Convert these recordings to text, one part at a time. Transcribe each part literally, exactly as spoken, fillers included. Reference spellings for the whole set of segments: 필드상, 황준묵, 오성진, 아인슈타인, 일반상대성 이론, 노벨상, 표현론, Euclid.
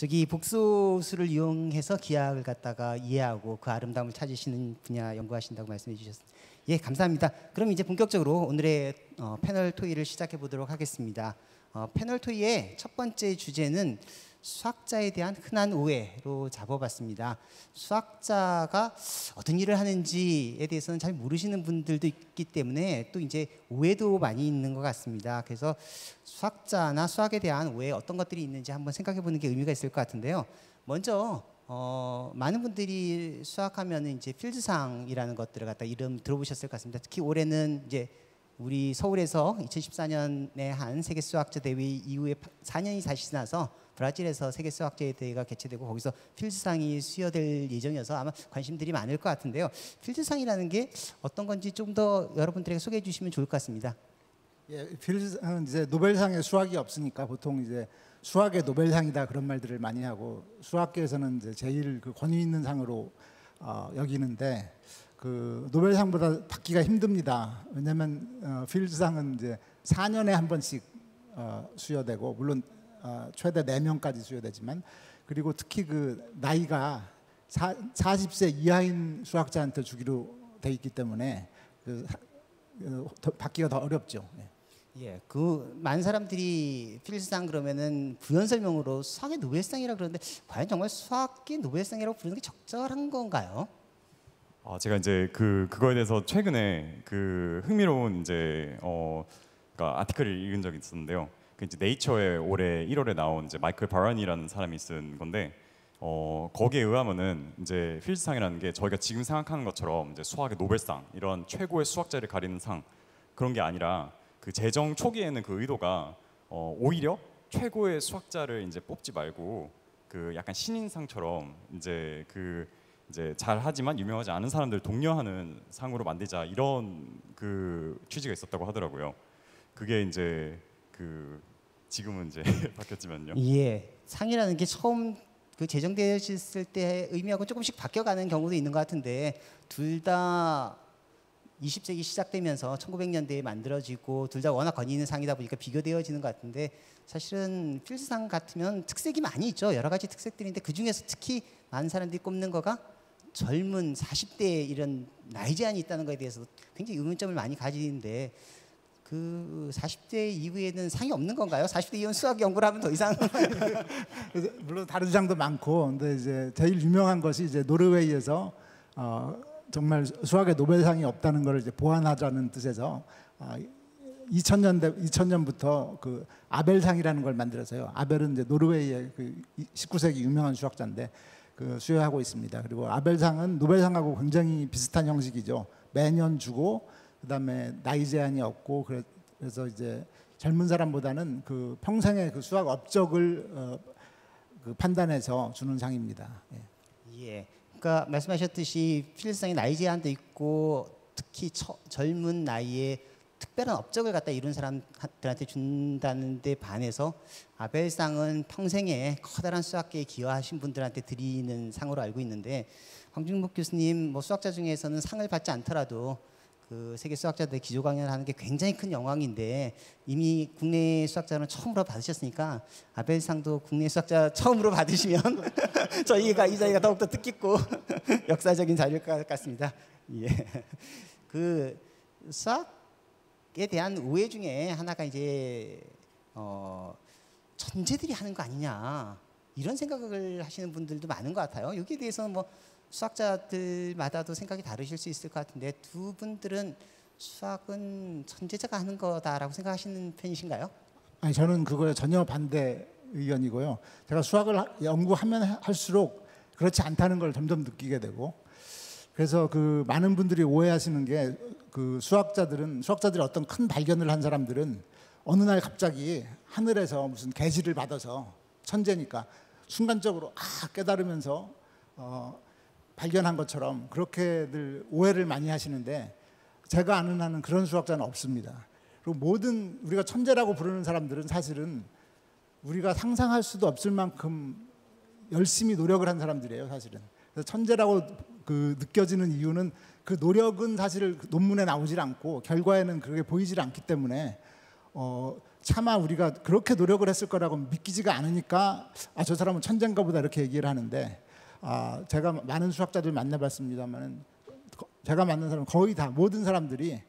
저기 복소수를 이용해서 기하학을 갖다가 이해하고 그 아름다움을 찾으시는 분야 연구하신다고 말씀해 주셨습니다. 예, 감사합니다. 그럼 이제 본격적으로 오늘의 어, 패널 토의를 시작해 보도록 하겠습니다. 어, 패널 토의의 첫 번째 주제는 수학자에 대한 흔한 오해로 잡아봤습니다. 수학자가 어떤 일을 하는지에 대해서는 잘 모르시는 분들도 있기 때문에 또 이제 오해도 많이 있는 것 같습니다. 그래서 수학자나 수학에 대한 오해 어떤 것들이 있는지 한번 생각해 보는 게 의미가 있을 것 같은데요. 먼저 어, 많은 분들이 수학하면 이제 필드상이라는 것들을 갖다 이름 들어보셨을 것 같습니다. 특히 올해는 이제 우리 서울에서 이천십사 년에 한 세계 수학자 대회 이후에 사 년이 다시 지나서 브라질에서 세계 수학자 대회가 개최되고 거기서 필드상이 수여될 예정이어서 아마 관심들이 많을 것 같은데요. 필드상이라는 게 어떤 건지 좀 더 여러분들에게 소개해 주시면 좋을 것 같습니다. 예, 필드상은 이제 노벨상에 수학이 없으니까 보통 이제 수학의 노벨상이다 그런 말들을 많이 하고 수학계에서는 이제 제일 그 권위 있는 상으로 어, 여기는데. 그 노벨상보다 받기가 힘듭니다. 왜냐하면 어, 필드상은 이제 사 년에 한 번씩 어, 수여되고 물론 어, 최대 네 명까지 수여되지만 그리고 특히 그 나이가 사, 사십 세 이하인 수학자한테 주기로 돼 있기 때문에 그, 그, 더, 받기가 더 어렵죠. 예. 예, 그 많은 사람들이 필드상 그러면은 부연 설명으로 수학의 노벨상이라 그러는데 과연 정말 수학의 노벨상이라고 부르는 게 적절한 건가요? 아, 제가 이제 그 그거에 대해서 최근에 그 흥미로운 이제 어 그러니까 아티클을 읽은 적이 있었는데요. 그 이제 네이처에 올해 일월에 나온 이제 마이클 바란이라는 사람이 쓴 건데 어 거기에 의하면은 이제 필드상이라는 게 저희가 지금 생각하는 것처럼 이제 수학의 노벨상 이런 최고의 수학자를 가리는 상 그런 게 아니라 그 제정 초기에는 그 의도가 어 오히려 최고의 수학자를 이제 뽑지 말고 그 약간 신인상처럼 이제 그 이제 잘하지만 유명하지 않은 사람들 독려하는 상으로 만들자 이런 그 취지가 있었다고 하더라고요. 그게 이제 그 지금은 이제 바뀌었지만요. 예, 상이라는 게 처음 그 제정되었을 때 의미하고 조금씩 바뀌어가는 경우도 있는 것 같은데 둘 다 이십 세기 시작되면서 천구백 년대에 만들어지고 둘 다 워낙 권위 있는 상이다 보니까 비교되어지는 것 같은데 사실은 필드상 같으면 특색이 많이 있죠. 여러 가지 특색들인데 그 중에서 특히 많은 사람들이 꼽는 거가 젊은 사십 대 이런 나이 제한이 있다는 거에 대해서 굉장히 의문점을 많이 가지는데 그 사십 대 이후에는 상이 없는 건가요? 사십 대 이후는 수학 연구를 하면 더 이상 물론 다른 주장도 많고 근데 이제 제일 유명한 것이 이제 노르웨이에서 어, 정말 수학의 노벨상이 없다는 걸 이제 보완하자는 뜻에서 어, 이천 년대 이천 년부터 그 아벨상이라는 걸 만들어서요. 아벨은 이제 노르웨이의 그 십구 세기 유명한 수학자인데. 그 수여하고 있습니다. 그리고 아벨상은 노벨상하고 굉장히 비슷한 형식이죠. 매년 주고 그다음에 나이 제한이 없고 그래서 이제 젊은 사람보다는 그 평생의 그 수학 업적을 어, 그 판단해서 주는 상입니다. 예. 예. 그러니까 말씀하셨듯이 필드상에 나이 제한도 있고 특히 처, 젊은 나이에 특별한 업적을 갖다 이룬 사람들한테 준다는 데 반해서 아벨상은 평생에 커다란 수학계에 기여하신 분들한테 드리는 상으로 알고 있는데 황준묵 교수님 뭐 수학자 중에서는 상을 받지 않더라도 그 세계 수학자들 기조 강연하는 게 굉장히 큰 영광인데 이미 국내 수학자는 처음으로 받으셨으니까 아벨상도 국내 수학자 처음으로 받으시면 저희가 이 자리가 더욱더 뜻깊고 역사적인 자리일 것 같습니다. 예, 그 수학 에 대한 오해 중에 하나가 이제 어, 천재들이 하는 거 아니냐 이런 생각을 하시는 분들도 많은 것 같아요. 여기에 대해서는 뭐 수학자들마다도 생각이 다르실 수 있을 것 같은데 두 분들은 수학은 천재자가 하는 거다라고 생각하시는 편이신가요? 아니 저는 그거에 전혀 반대 의견이고요. 제가 수학을 하, 연구하면 할수록 그렇지 않다는 걸 점점 느끼게 되고 그래서 그 많은 분들이 오해하시는 게 그 수학자들은 수학자들이 어떤 큰 발견을 한 사람들은 어느 날 갑자기 하늘에서 무슨 계시를 받아서 천재니까 순간적으로 아 깨달으면서 어 발견한 것처럼 그렇게들 오해를 많이 하시는데 제가 아는 한은 그런 수학자는 없습니다. 그리고 모든 우리가 천재라고 부르는 사람들은 사실은 우리가 상상할 수도 없을 만큼 열심히 노력을 한 사람들이에요, 사실은. 그래서 천재라고 그 느껴지는 이유는 그 노력은 사실 논문에 나오질 않고 결과에는 그렇게 보이질 않기 때문에 어 차마 우리가 그렇게 노력을 했을 거라고 믿기지가 않으니까 아, 저 사람은 천재인가 보다 이렇게 얘기를 하는데, 아, 제가 많은 수학자들 만나봤습니다만 제가 만난 사람은 거의 다 모든 사람들이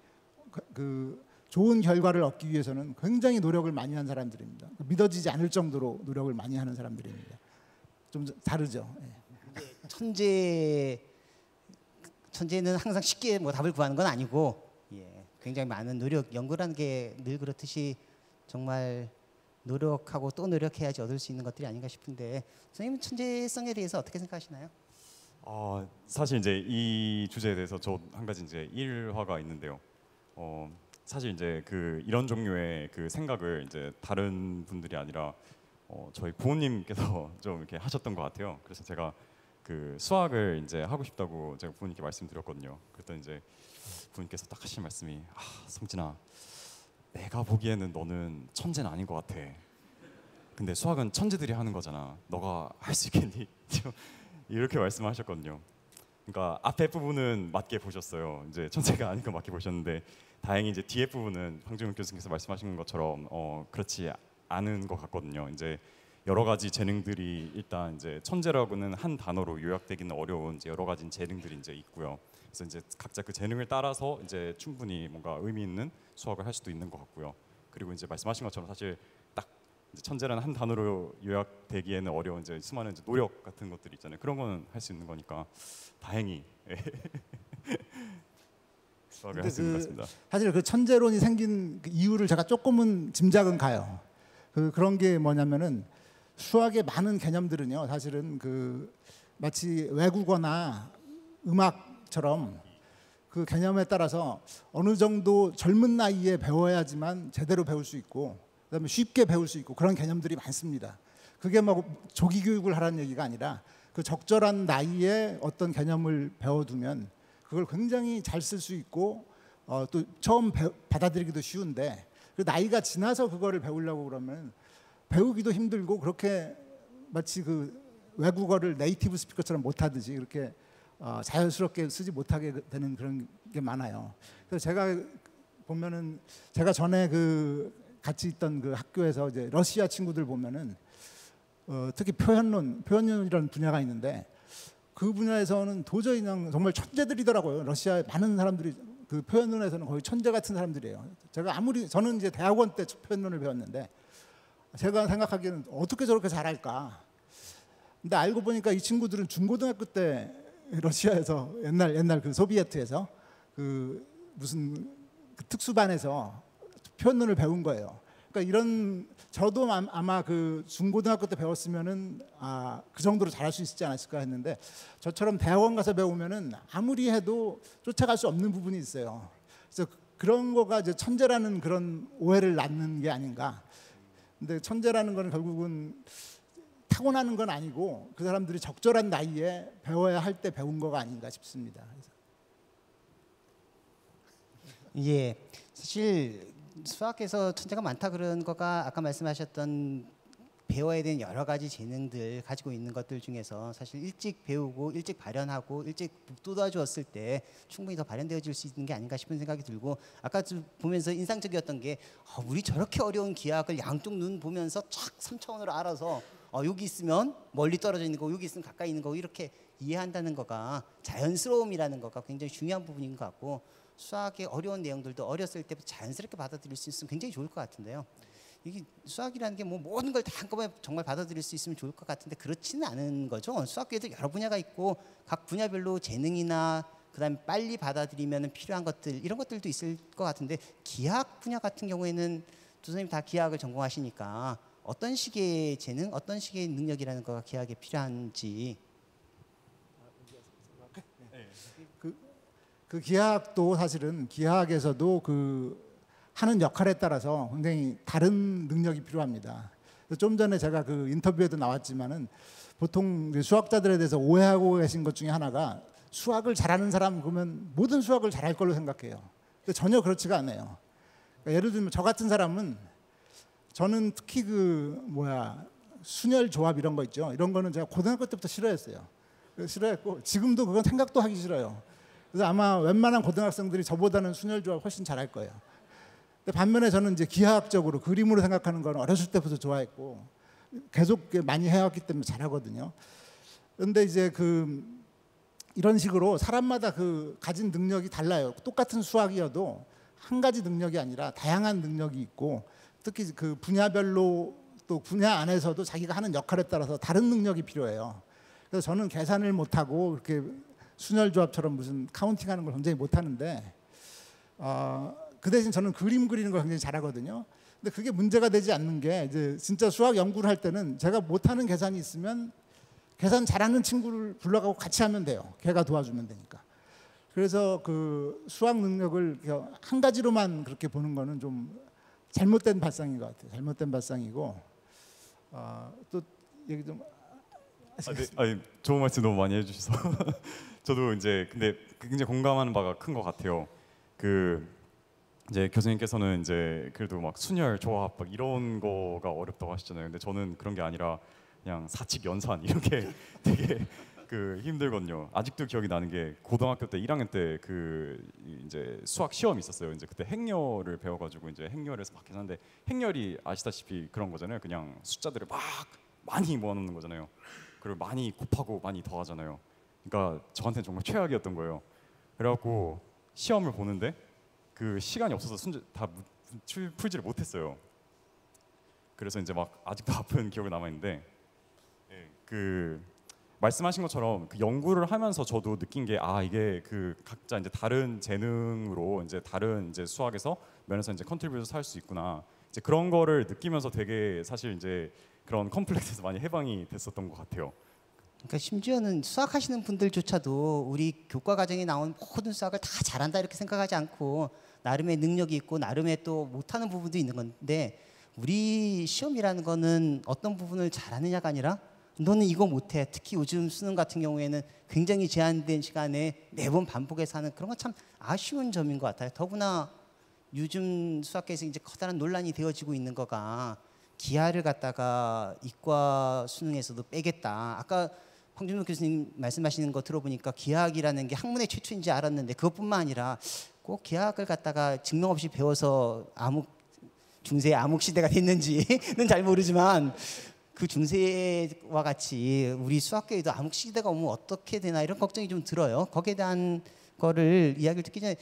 그, 그 좋은 결과를 얻기 위해서는 굉장히 노력을 많이 한 사람들입니다. 믿어지지 않을 정도로 노력을 많이 하는 사람들입니다. 좀 다르죠. 천재, 천재는 항상 쉽게 뭐 답을 구하는 건 아니고 예, 굉장히 많은 노력, 연구라는 게 늘 그렇듯이 정말 노력하고 또 노력해야지 얻을 수 있는 것들이 아닌가 싶은데, 선생님은 천재성에 대해서 어떻게 생각하시나요? 어, 사실 이제 이 주제에 대해서 저 한 가지 이제 일화가 있는데요. 어, 사실 이제 그 이런 종류의 그 생각을 이제 다른 분들이 아니라 어, 저희 부모님께서 좀 이렇게 하셨던 것 같아요. 그래서 제가 그 수학을 이제 하고 싶다고 제가 부모님께 말씀드렸거든요. 그랬더니 이제 부모님께서 딱 하신 말씀이, 아, 성진아, 내가 보기에는 너는 천재는 아닌 것 같아. 근데 수학은 천재들이 하는 거잖아. 너가 할 수 있겠니? 이렇게 말씀하셨거든요. 그러니까 앞에 부분은 맞게 보셨어요. 이제 천재가 아닌 거 맞게 보셨는데, 다행히 이제 뒤에 부분은 황준묵 교수님께서 말씀하신 것처럼 어, 그렇지 않은 것 같거든요. 이제 여러 가지 재능들이 일단 이제 천재라고는 한 단어로 요약되기는 어려운 이제 여러 가지 재능들이 이제 있고요. 그래서 이제 각자 그 재능을 따라서 이제 충분히 뭔가 의미 있는 수학을 할 수도 있는 것 같고요. 그리고 이제 말씀하신 것처럼 사실 딱 천재라는 한 단어로 요약되기에는 어려운 이제 수많은 이제 노력 같은 것들이 있잖아요. 그런 거는 할 수 있는 거니까 다행히 수학을 할 수 있는 것 같습니다. 사실 그 천재론이 생긴 그 이유를 제가 조금은 짐작은 가요. 그 그런 게 뭐냐면은 수학의 많은 개념들은요, 사실은 그 마치 외국어나 음악처럼 그 개념에 따라서 어느 정도 젊은 나이에 배워야지만 제대로 배울 수 있고 그다음에 쉽게 배울 수 있고 그런 개념들이 많습니다. 그게 뭐 조기 교육을 하라는 얘기가 아니라 그 적절한 나이에 어떤 개념을 배워두면 그걸 굉장히 잘 쓸 수 있고 어, 또 처음 배, 받아들이기도 쉬운데, 그 나이가 지나서 그거를 배우려고 그러면 배우기도 힘들고 그렇게 마치 그 외국어를 네이티브 스피커처럼 못하듯이 그렇게 어 자연스럽게 쓰지 못하게 되는 그런 게 많아요. 그래서 제가 보면은 제가 전에 그 같이 있던 그 학교에서 이제 러시아 친구들 보면은 어 특히 표현론, 표현론이라는 분야가 있는데 그 분야에서는 도저히 그냥 정말 천재들이더라고요. 러시아의 많은 사람들이 그 표현론에서는 거의 천재 같은 사람들이에요. 제가 아무리 저는 이제 대학원 때 표현론을 배웠는데 제가 생각하기에는 어떻게 저렇게 잘할까. 근데 알고 보니까 이 친구들은 중고등학교 때 러시아에서 옛날 옛날 그 소비에트에서 그 무슨 그 특수반에서 표현론을 배운 거예요. 그러니까 이런 저도 아마 그 중고등학교 때 배웠으면은 아, 그 정도로 잘할 수 있지 않았을까 했는데, 저처럼 대학원 가서 배우면은 아무리 해도 쫓아갈 수 없는 부분이 있어요. 그래서 그런 거가 이제 천재라는 그런 오해를 낳는 게 아닌가. 근데 천재라는 건 결국은 타고나는 건 아니고 그 사람들이 적절한 나이에 배워야 할 때 배운 거가 아닌가 싶습니다. 예, 사실 수학에서 천재가 많다 그런 거가 아까 말씀하셨던 배워야 되는 여러 가지 재능들 가지고 있는 것들 중에서 사실 일찍 배우고 일찍 발현하고 일찍 북돋아주었을 때 충분히 더 발현되어질 수 있는 게 아닌가 싶은 생각이 들고, 아까 보면서 인상적이었던 게 어, 우리 저렇게 어려운 기하학을 양쪽 눈 보면서 촥 삼차원으로 알아서 어, 여기 있으면 멀리 떨어져 있는 거고 여기 있으면 가까이 있는 거고 이렇게 이해한다는 거가 자연스러움이라는 거가 굉장히 중요한 부분인 것 같고, 수학의 어려운 내용들도 어렸을 때부터 자연스럽게 받아들일 수 있으면 굉장히 좋을 것 같은데요. 이게 수학이라는 게 뭐 모든 걸 다 한꺼번에 정말 받아들일 수 있으면 좋을 것 같은데 그렇지는 않은 거죠. 수학에도 여러 분야가 있고 각 분야별로 재능이나 그다음에 빨리 받아들이면 필요한 것들 이런 것들도 있을 것 같은데, 기하학 분야 같은 경우에는 두 선생님 다 기하학을 전공하시니까 어떤 식의 재능, 어떤 식의 능력이라는 거가 기하학에 필요한지. 그, 그 기하학도 사실은 기하학에서도 그 하는 역할에 따라서 굉장히 다른 능력이 필요합니다. 좀 전에 제가 그 인터뷰에도 나왔지만은 보통 수학자들에 대해서 오해하고 계신 것 중에 하나가 수학을 잘하는 사람 그러면 모든 수학을 잘할 걸로 생각해요. 근데 전혀 그렇지가 않아요. 그러니까 예를 들면 저 같은 사람은, 저는 특히 그 뭐야 순열 조합 이런 거 있죠. 이런 거는 제가 고등학교 때부터 싫어했어요. 싫어했고 지금도 그건 생각도 하기 싫어요. 그래서 아마 웬만한 고등학생들이 저보다는 순열 조합 훨씬 잘할 거예요. 근데 반면에 저는 이제 기하학적으로 그림으로 생각하는 건 어렸을 때부터 좋아했고 계속 많이 해왔기 때문에 잘하거든요. 근데 이제 그 이런 식으로 사람마다 그 가진 능력이 달라요. 똑같은 수학이어도 한 가지 능력이 아니라 다양한 능력이 있고 특히 그 분야별로 또 분야 안에서도 자기가 하는 역할에 따라서 다른 능력이 필요해요. 그래서 저는 계산을 못하고 이렇게 순혈조합처럼 무슨 카운팅하는 걸 굉장히 못하는데 어, 그 대신 저는 그림 그리는 걸 굉장히 잘하거든요. 근데 그게 문제가 되지 않는 게 이제 진짜 수학 연구를 할 때는 제가 못하는 계산이 있으면 계산 잘하는 친구를 불러가고 같이 하면 돼요. 걔가 도와주면 되니까. 그래서 그 수학 능력을 한 가지로만 그렇게 보는 거는 좀 잘못된 발상인 것 같아요. 잘못된 발상이고 어, 또 얘기 좀 하시겠습니다. 아, 네. 아니, 좋은 말씀 너무 많이 해주셔서 저도 이제 근데 굉장히 공감하는 바가 큰 것 같아요. 그 이제 교수님께서는 이제 그래도 막 순열 조합 막 이런 거가 어렵다고 하시잖아요. 근데 저는 그런 게 아니라 그냥 사칙 연산 이렇게 되게 그 힘들거든요. 아직도 기억이 나는 게 고등학교 때 일 학년 때 그 이제 수학 시험이 있었어요. 이제 그때 행렬을 배워가지고 이제 행렬에서 막 계산하는데 행렬이 아시다시피 그런 거잖아요. 그냥 숫자들을 막 많이 모아놓는 거잖아요. 그리고 많이 곱하고 많이 더하잖아요. 그러니까 저한테는 정말 최악이었던 거예요. 그래갖고 시험을 보는데 그 시간이 없어서 순제 다 풀지를 못했어요. 그래서 이제 막 아직도 아픈 기억이 남아 있는데 그. 말씀하신 것처럼 그 연구를 하면서 저도 느낀 게 아 이게 그 각자 이제 다른 재능으로 이제 다른 이제 수학에서 면에서 이제 컨트리뷰션을 할 수 있구나 이제 그런 거를 느끼면서 되게 사실 이제 그런 컴플렉스에서 많이 해방이 됐었던 것 같아요. 그러니까 심지어는 수학하시는 분들조차도 우리 교과 과정에 나온 모든 수학을 다 잘한다 이렇게 생각하지 않고 나름의 능력이 있고 나름의 또 못하는 부분도 있는 건데 우리 시험이라는 거는 어떤 부분을 잘하느냐가 아니라 너는 이거 못해. 특히 요즘 수능 같은 경우에는 굉장히 제한된 시간에 매번 반복해서 하는 그런 건 참 아쉬운 점인 것 같아요. 더구나 요즘 수학계에서 이제 커다란 논란이 되어지고 있는 거가 기하를 갖다가 이과 수능에서도 빼겠다. 아까 황준묵 교수님 말씀하시는 거 들어보니까 기하학이라는 게 학문의 최초인지 알았는데 그것뿐만 아니라 꼭 기하학을 갖다가 증명 없이 배워서 암흑 중세의 암흑 시대가 됐는지는 잘 모르지만 그 중세와 같이 우리 수학계에도 암흑 시대가 오면 어떻게 되나 이런 걱정이 좀 들어요. 거기에 대한 거를 이야기를 듣기 전에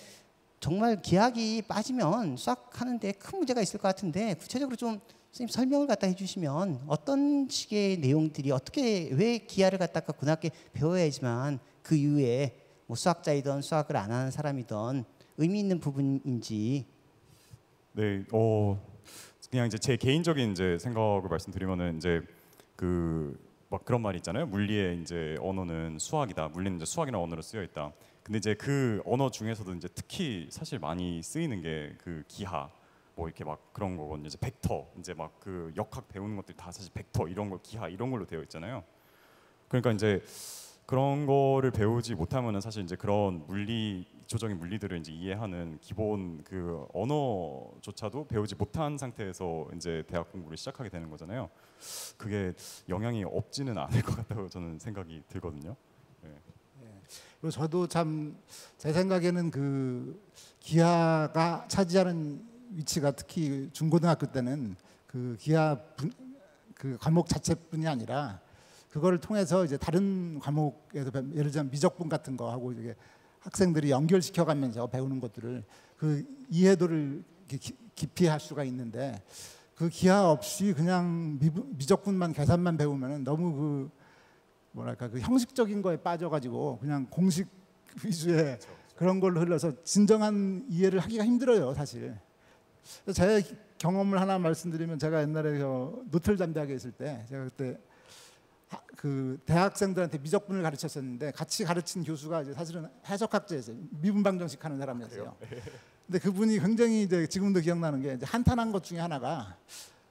정말 기하학이 빠지면 수학하는 데 큰 문제가 있을 것 같은데 구체적으로 좀 선생님 설명을 갖다 해주시면 어떤 식의 내용들이 어떻게 왜 기하를 갖다가 고등학교에 배워야지만 그 이후에 뭐 수학자이든 수학을 안 하는 사람이든 의미 있는 부분인지. 네. 어. 그냥 이제 제 개인적인 이제 생각을 말씀드리면은 이제 그 막 그런 말이 있잖아요. 물리의 이제 언어는 수학이다. 물리는 이제 수학이라는 언어로 쓰여 있다. 근데 이제 그 언어 중에서도 이제 특히 사실 많이 쓰이는 게 그 기하 뭐 이렇게 막 그런 거거든요. 이제 벡터 이제 막 그 역학 배우는 것들 다 사실 벡터 이런 걸 기하 이런 걸로 되어 있잖아요. 그러니까 이제 그런 거를 배우지 못하면은 사실 이제 그런 물리 기초적인 물리들을 이제 이해하는 기본 그 언어조차도 배우지 못한 상태에서 이제 대학 공부를 시작하게 되는 거잖아요. 그게 영향이 없지는 않을 것 같다고 저는 생각이 들거든요. 네. 그리고 저도 참 제 생각에는 그 기하가 차지하는 위치가 특히 중고등학교 때는 그 기하 분, 그 과목 자체뿐이 아니라 그걸 통해서 이제 다른 과목에서 예를 들면 미적분 같은 거 하고 이게 학생들이 연결시켜가면서 배우는 것들을 그 이해도를 깊이 할 수가 있는데 그 기하 없이 그냥 미적분만 계산만 배우면은 너무 그 뭐랄까 그 형식적인 거에 빠져가지고 그냥 공식 위주의 그런 걸로 흘러서 진정한 이해를 하기가 힘들어요 사실. 제 경험을 하나 말씀드리면 제가 옛날에 저 노틀담 대학에 있을 때 제가 그때 그 대학생들한테 미적분을 가르쳤었는데 같이 가르친 교수가 이제 사실은 해석학자였어요. 미분방정식 하는 사람이었어요. 근데 그분이 굉장히 이제 지금도 기억나는 게 이제 한탄한 것 중에 하나가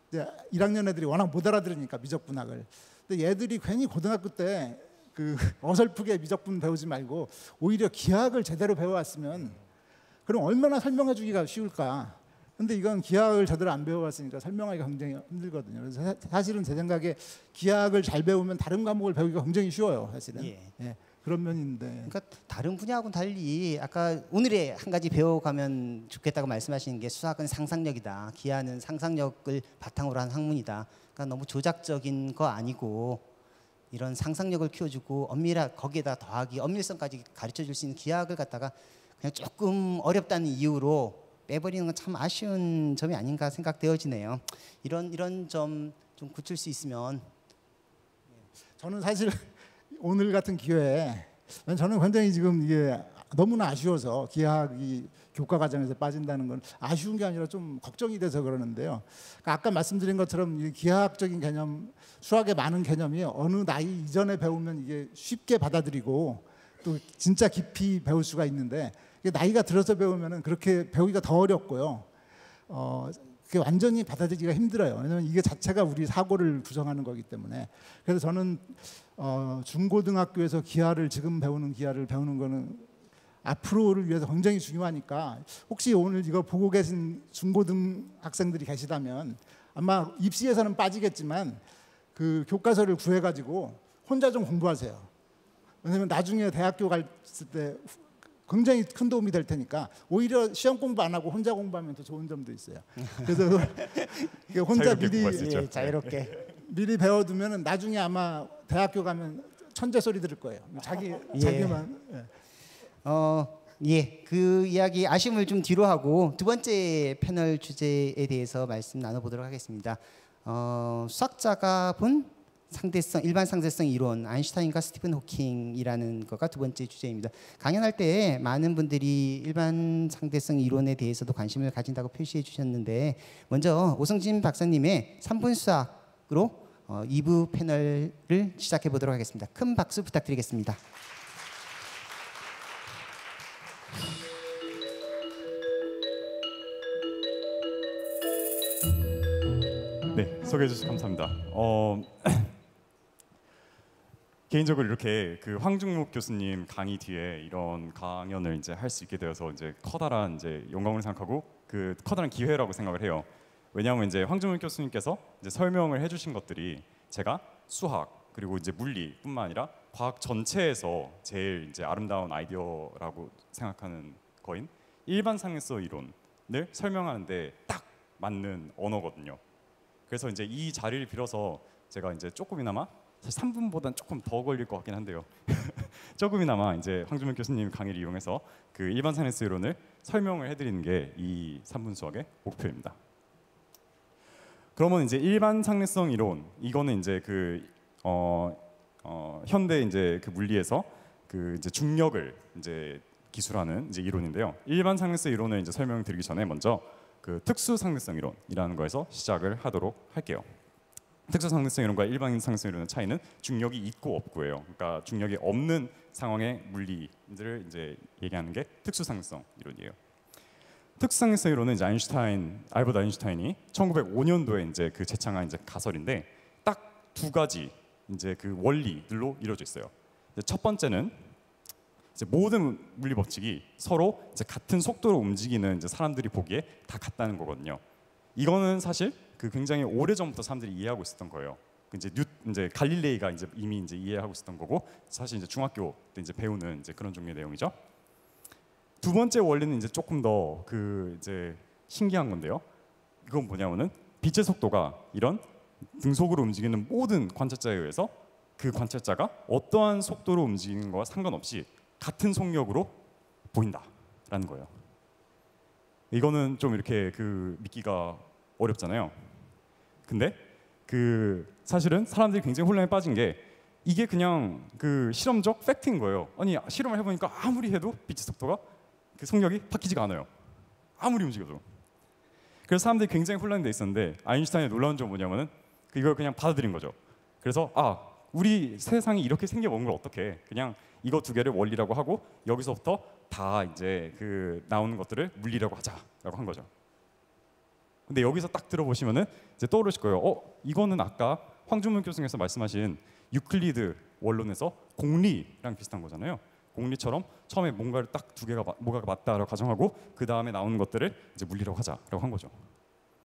이제 일 학년 애들이 워낙 못 알아들으니까 미적분학을. 근데 얘들이 괜히 고등학교 때 그 어설프게 미적분 배우지 말고 오히려 기하학을 제대로 배워왔으면 그럼 얼마나 설명해주기가 쉬울까. 근데 이건 기하학을 제대로 안 배워봤으니까 설명하기가 굉장히 힘들거든요. 그래서 사실은 제 생각에 기하학을 잘 배우면 다른 과목을 배우기가 굉장히 쉬워요. 사실은. 예. 예. 그런 면인데. 그러니까 다른 분야하고는 달리 아까 오늘의 한 가지 배워가면 좋겠다고 말씀하시는 게 수학은 상상력이다. 기하는 상상력을 바탕으로 한 학문이다. 그러니까 너무 조작적인 거 아니고 이런 상상력을 키워주고 엄밀한 거기에다 더하기 엄밀성까지 가르쳐줄 수 있는 기하학을 갖다가 그냥 조금 어렵다는 이유로 빼버리는 건 참 아쉬운 점이 아닌가 생각되어지네요. 이런 이런 점 좀 고칠 수 있으면. 저는 사실 오늘 같은 기회에 저는 굉장히 지금 이게 너무나 아쉬워서 기하학이 교과 과정에서 빠진다는 건 아쉬운 게 아니라 좀 걱정이 돼서 그러는데요. 아까 말씀드린 것처럼 이 기하학적인 개념, 수학의 많은 개념이 어느 나이 이전에 배우면 이게 쉽게 받아들이고 또 진짜 깊이 배울 수가 있는데 이게 나이가 들어서 배우면은 그렇게 배우기가 더 어렵고요. 어, 그게 완전히 받아들이기가 힘들어요. 왜냐하면 이게 자체가 우리 사고를 구성하는 거기 때문에. 그래서 저는 어, 중고등학교에서 기하를 지금 배우는 기하를 배우는 거는 앞으로를 위해서 굉장히 중요하니까 혹시 오늘 이거 보고 계신 중고등 학생들이 계시다면 아마 입시에서는 빠지겠지만 그 교과서를 구해가지고 혼자 좀 공부하세요. 왜냐하면 나중에 대학교 갔을 때 굉장히 큰 도움이 될 테니까 오히려 시험 공부 안 하고 혼자 공부하면 더 좋은 점도 있어요. 그래서 혼자 미리 예, 자유롭게 미리 배워두면 나중에 아마 대학교 가면 천재 소리 들을 거예요. 자기 예. 자기만. 예. 어, 예, 그 이야기 아쉬움을 좀 뒤로 하고 두 번째 패널 주제에 대해서 말씀 나눠보도록 하겠습니다. 어, 수학자가 본 상대성, 일반 상대성 이론, 아인슈타인과 스티븐 호킹이라는 거가 두 번째 주제입니다. 강연할 때 많은 분들이 일반 상대성 이론에 대해서도 관심을 가진다고 표시해 주셨는데 먼저 오성진 박사님의 삼 분 수학으로 어, 이 부 패널을 시작해 보도록 하겠습니다. 큰 박수 부탁드리겠습니다. 네, 소개해 주셔서 감사합니다. 어, 개인적으로 이렇게 그 황준묵 교수님 강의 뒤에 이런 강연을 이제 할 수 있게 되어서 이제 커다란 이제 영광을 생각하고 그 커다란 기회라고 생각을 해요. 왜냐하면 이제 황준묵 교수님께서 이제 설명을 해주신 것들이 제가 수학 그리고 이제 물리뿐만 아니라 과학 전체에서 제일 이제 아름다운 아이디어라고 생각하는 거인 일반 상대성 이론을 설명하는데 딱 맞는 언어거든요. 그래서 이제 이 자리를 빌어서 제가 이제 조금이나마 사실 삼 분보다는 조금 더 걸릴 것 같긴 한데요. 조금이나마 이제 황준묵 교수님 강의를 이용해서 그 일반 상대성 이론을 설명을 해드리는 게 이 삼 분 수학의 목표입니다. 그러면 이제 일반 상대성 이론 이거는 이제 그 어, 어, 현대 이제 그 물리에서 그 이제 중력을 이제 기술하는 이제 이론인데요. 일반 상대성 이론을 이제 설명드리기 전에 먼저 그 특수 상대성 이론이라는 거에서 시작을 하도록 할게요. 특수 상대성 이론과 일반 상대성 이론의 차이는 중력이 있고 없고예요. 그러니까 중력이 없는 상황의 물리들을 이제 얘기하는 게 특수 상대성 이론이에요. 특수 상대성 이론은 이제 아인슈타인, 알버트 아인슈타인이 천구백오 년도에 이제 그 제창한 이제 가설인데 딱 두 가지 이제 그 원리들로 이루어져 있어요. 이제 첫 번째는 이제 모든 물리 법칙이 서로 이제 같은 속도로 움직이는 이제 사람들이 보기에 다 같다는 거거든요. 이거는 사실 그 굉장히 오래 전부터 사람들이 이해하고 있었던 거예요. 이제 뉴 이제 갈릴레이가 이제 이미 이제 이해하고 있었던 거고 사실 이제 중학교 때 이제 배우는 이제 그런 종류의 내용이죠. 두 번째 원리는 이제 조금 더 그 이제 신기한 건데요. 이건 뭐냐면은 빛의 속도가 이런 등속으로 움직이는 모든 관찰자에 의해서 그 관찰자가 어떠한 속도로 움직이는 것과 상관없이 같은 속력으로 보인다라는 거예요. 이거는 좀 이렇게 그 믿기가 어렵잖아요. 근데 그 사실은 사람들이 굉장히 혼란에 빠진 게 이게 그냥 그 실험적 팩트인 거예요. 아니 실험을 해보니까 아무리 해도 빛의 속도가 그 속력이 바뀌지가 않아요. 아무리 움직여도. 그래서 사람들이 굉장히 혼란돼 있었는데 아인슈타인의 놀라운 점은 뭐냐면은 이걸 그냥 받아들인 거죠. 그래서 아 우리 세상이 이렇게 생겨먹은 걸 어떻게 그냥 이거 두 개를 원리라고 하고 여기서부터 다 이제 그 나오는 것들을 물리라고 하자라고 한 거죠. 근데 여기서 딱 들어보시면은 이제 떠오르실 거예요. 어 이거는 아까 황준묵 교수님께서 말씀하신 유클리드 원론에서 공리랑 비슷한 거잖아요. 공리처럼 처음에 뭔가를 딱 두 개가 뭐가 맞다라고 가정하고 그 다음에 나오는 것들을 이제 물리라고 하자라고 한 거죠.